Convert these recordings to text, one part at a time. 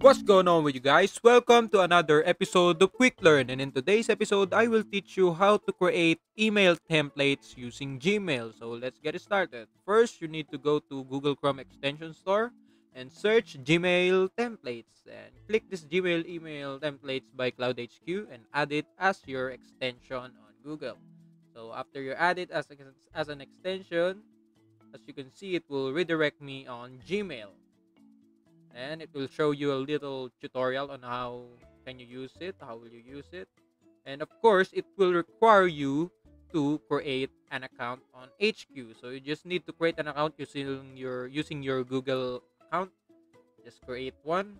What's going on with you guys? Welcome to another episode of Quick Learn, and in today's episode, I will teach you how to create email templates using Gmail. So let's get started. First, you need to go to Google Chrome extension store and search Gmail templates and click this Gmail email templates by cloudhq and add it as your extension on Google. So after you add it as an extension, as you can see, it will redirect me on Gmail. And it will show you a little tutorial on how can you use it, how will you use it. And of course, it will require you to create an account on HQ. So you just need to create an account using your Google account. Just create one.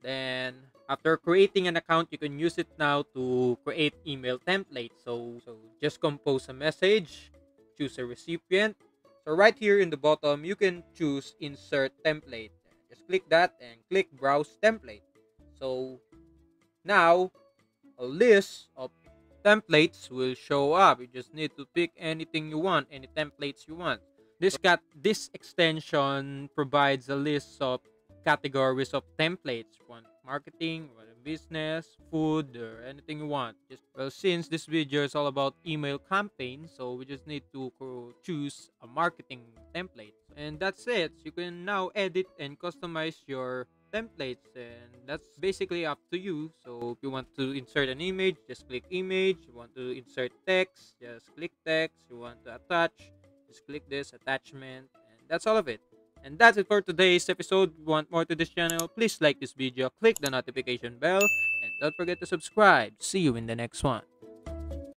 Then after creating an account, you can use it now to create email templates. So just compose a message, choose a recipient. So right here in the bottom, you can choose insert template. Just click that and click browse template. So now a list of templates will show up. You just need to pick anything you want, any templates you want. This extension provides a list of categories of templates. You want marketing, you want business, food, or anything you want. Since this video is all about email campaigns, so we just need to choose a marketing template. And that's it. You can now edit and customize your templates, and that's basically up to you. So if you want to insert an image, just click image. You want to insert text, just click text. You want to attach, just click this attachment. And that's all of it. And that's it for today's episode. If you want more to this channel, please like this video, click the notification bell, and don't forget to subscribe. See you in the next one.